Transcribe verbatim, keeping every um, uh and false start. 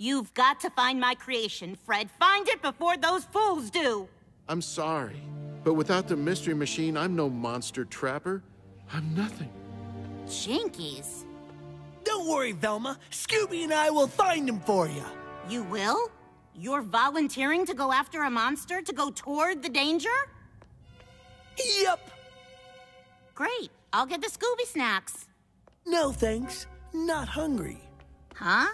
You've got to find my creation, Fred. Find it before those fools do. I'm sorry, but without the mystery machine, I'm no monster trapper. I'm nothing. Jinkies? Don't worry, Velma. Scooby and I will find him for you. You will? You're volunteering to go after a monster to go toward the danger? Yep. Great. I'll get the Scooby snacks. No, thanks. Not hungry. Huh?